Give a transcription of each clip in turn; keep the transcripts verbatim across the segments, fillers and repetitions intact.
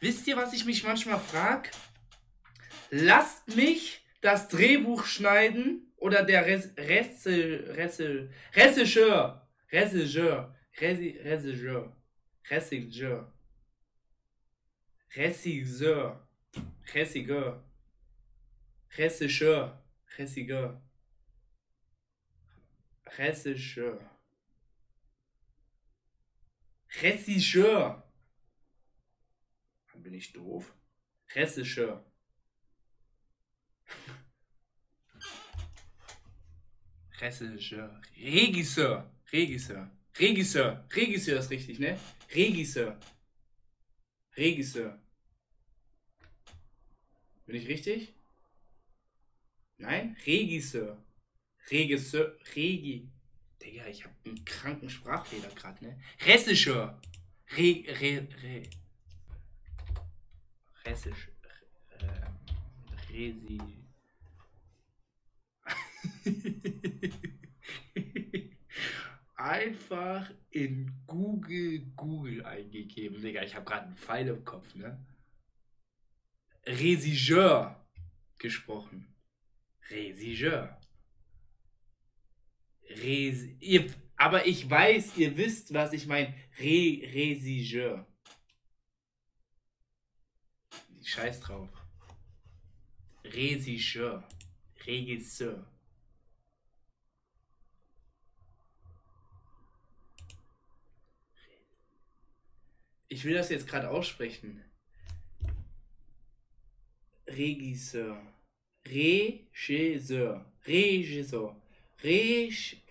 Wisst ihr, was ich mich manchmal frage? Lasst mich das Drehbuch schneiden oder der Regisseur, Regisseur, Regisseur, Regisseur, Regisseur, Regisseur, Regisseur, Regisseur, Regisseur, Regisseur, Regisseur. Bin ich doof? Regisseur. Regisseur. Regisseur. Regisseur. Regisseur. Regisseur ist richtig, ne? Regisseur. Regisseur. Bin ich richtig? Nein? Regisseur. Regisseur. Regi. Digga, ich hab einen kranken Sprachfehler gerade, ne? Regisseur. Re. Re. Re. Ressisch. Äh, Resi. Einfach in Google Google eingegeben. Digga, ich habe gerade einen Pfeil im Kopf, ne? Regisseur gesprochen. Regisseur. Resi. Ihr, aber ich weiß, ihr wisst, was ich meine. Re Regisseur. Scheiß drauf. Regisseur. Regisseur. Ich will das jetzt gerade aussprechen. Regisseur. Regisseur. Regisseur. Regisseur.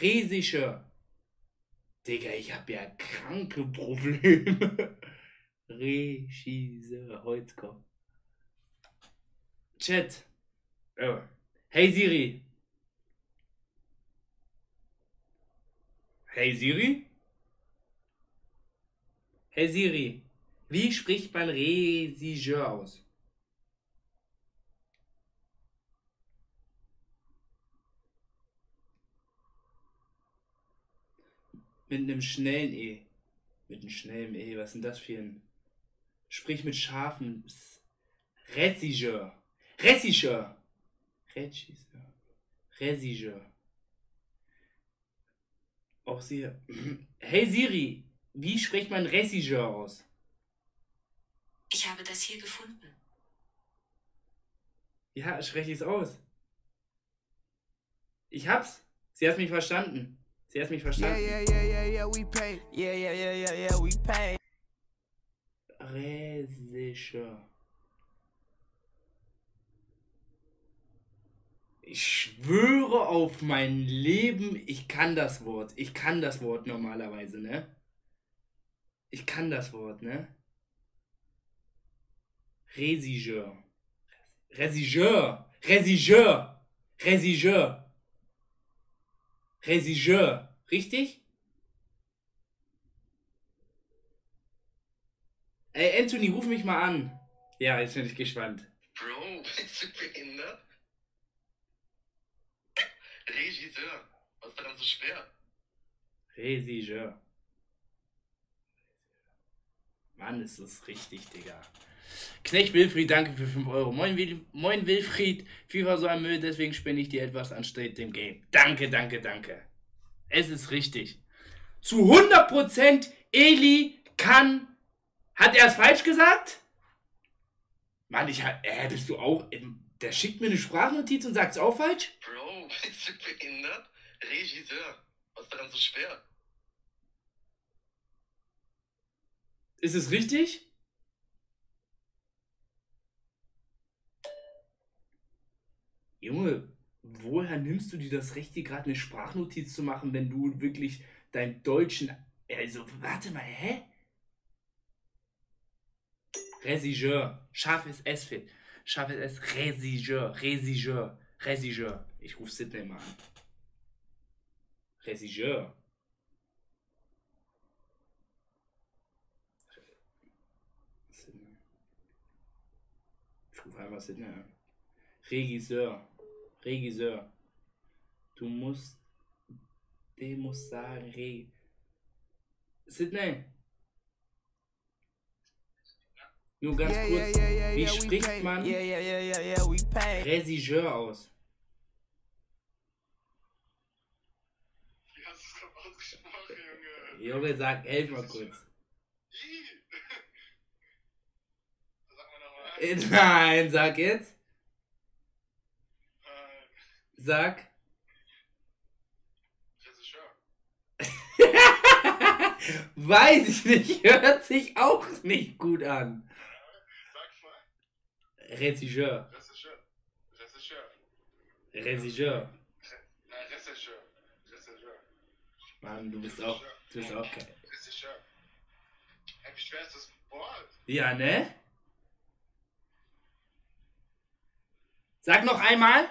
Regisseur. Digga, ich habe ja kranke Probleme. Regisseur, heute kommt. Chat. Oh. Hey Siri. Hey Siri? Hey Siri. Wie spricht man Regisseur aus? Mit einem schnellen E. Mit einem schnellen E. Was sind das für ein... Sprich mit scharfen Regisseur. Regisseur. Regisseur. Regisseur. Auch sie. Hey Siri, wie spricht man Regisseur aus? Ich habe das hier gefunden. Ja, spreche ich es aus. Ich hab's. Sie hat mich verstanden. Sie hat mich verstanden. Yeah, yeah, yeah, yeah, we pay. Yeah, yeah, yeah, yeah, yeah, we pay. Regisseur. Ich schwöre auf mein Leben, ich kann das Wort. Ich kann das Wort normalerweise, ne? Ich kann das Wort, ne? Regisseur. Regisseur. Regisseur. Regisseur. Regisseur. Richtig? Ey, Anthony, ruf mich mal an. Ja, jetzt bin ich gespannt. Bro, bist du behindert? Regisseur. Was ist daran so schwer? Regisseur. Mann, ist das richtig, Digga. Knecht Wilfried, danke für fünf Euro. Moin, Wil Moin Wilfried. FIFA so ein Müll, deswegen spende ich dir etwas anstatt dem Game. Danke, danke, danke. Es ist richtig. Zu hundert Prozent Eli kann... Hat er es falsch gesagt? Mann, ich hab. Äh, bist du auch. Der schickt mir eine Sprachnotiz und sagt es auch falsch? Bro, bist du behindert? Regisseur. Was ist daran so schwer? Ist es richtig? Junge, woher nimmst du dir das Recht, dir gerade eine Sprachnotiz zu machen, wenn du wirklich deinen deutschen. Also, warte mal, hä? Regisseur, scharfes S fehlt, scharfes S, Regisseur, Regisseur, Regisseur. Ich rufe Sidney mal an. Regisseur. Ich rufe einfach Sidney an. Regisseur, Regisseur. Du musst, du musst sagen, Re... Sidney. Nur ganz yeah, kurz, yeah, yeah, yeah, wie yeah, spricht man yeah, yeah, yeah, yeah, yeah, Regisseur aus? Junge, sag elfmal kurz. Nein, sag jetzt. Sag. Weiß ich nicht, hört sich auch nicht gut an. Sag mal. Regisseur. Regisseur. Regisseur. Regisseur. Regisseur. Regisseur. Mann, du bist auch, du bist auch geil. Regisseur. Wie schwer ist das Wort? Ja, ne? Sag noch einmal.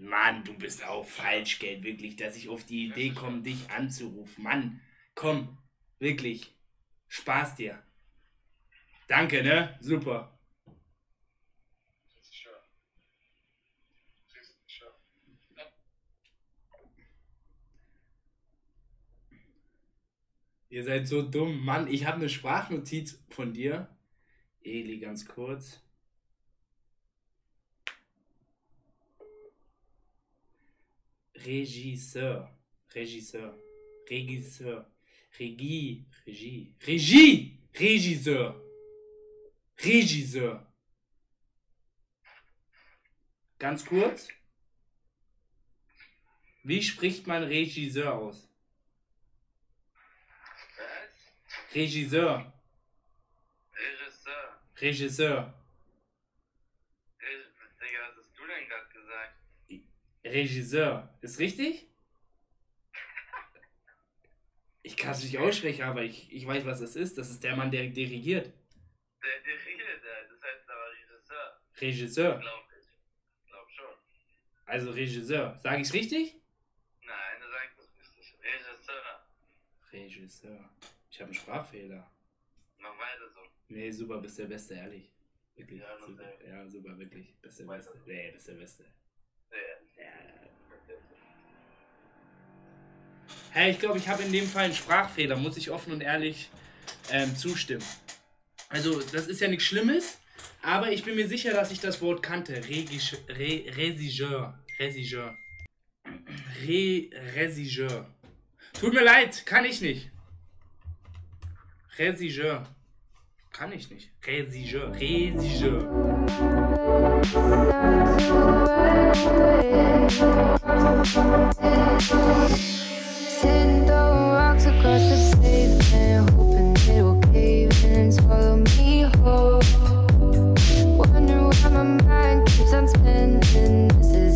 Mann, du bist auch falsch, gell, wirklich, dass ich auf die Idee komme, dich anzurufen. Mann, komm, wirklich, Spaß dir. Danke, ne? Super. Ihr seid so dumm. Mann, ich habe eine Sprachnotiz von dir. Eli, ganz kurz. Regisseur, Regisseur, Regisseur, Regie, Regie, Regie, Regisseur, Regisseur. Ganz kurz, wie spricht man Regisseur aus? Was? Regisseur. Regisseur. Regisseur. Digga, was hast du denn gerade gesagt? Regisseur. Ist richtig? Ich kann es nicht aussprechen, aber ich, ich weiß, was das ist. Das ist der Mann, der dirigiert. Der dirigiert, das heißt aber Regisseur. Regisseur. Glaub ich. Glaub schon. Also Regisseur. Sage ich es richtig? Nein, du sagst es richtig. Regisseur. Regisseur. Ich habe einen Sprachfehler. Mach weiter so. Nee, super, bist der Beste, ehrlich. Wirklich. Ja, super, ja, super wirklich. Bist der Beste. So. Nee, bist der Beste. Hey, ich glaube, ich habe in dem Fall einen Sprachfehler, muss ich offen und ehrlich ähm, zustimmen. Also, das ist ja nichts Schlimmes, aber ich bin mir sicher, dass ich das Wort kannte. Regisseur, Re, Regisseur, Regisseur, Re, Regisseur. Tut mir leid, kann ich nicht. Regisseur. Kann ich nicht. Regisseur, Regisseur. Ten though rocks across the pavement, hoping it will cave and swallow me whole. Wonder why my mind keeps on spinning.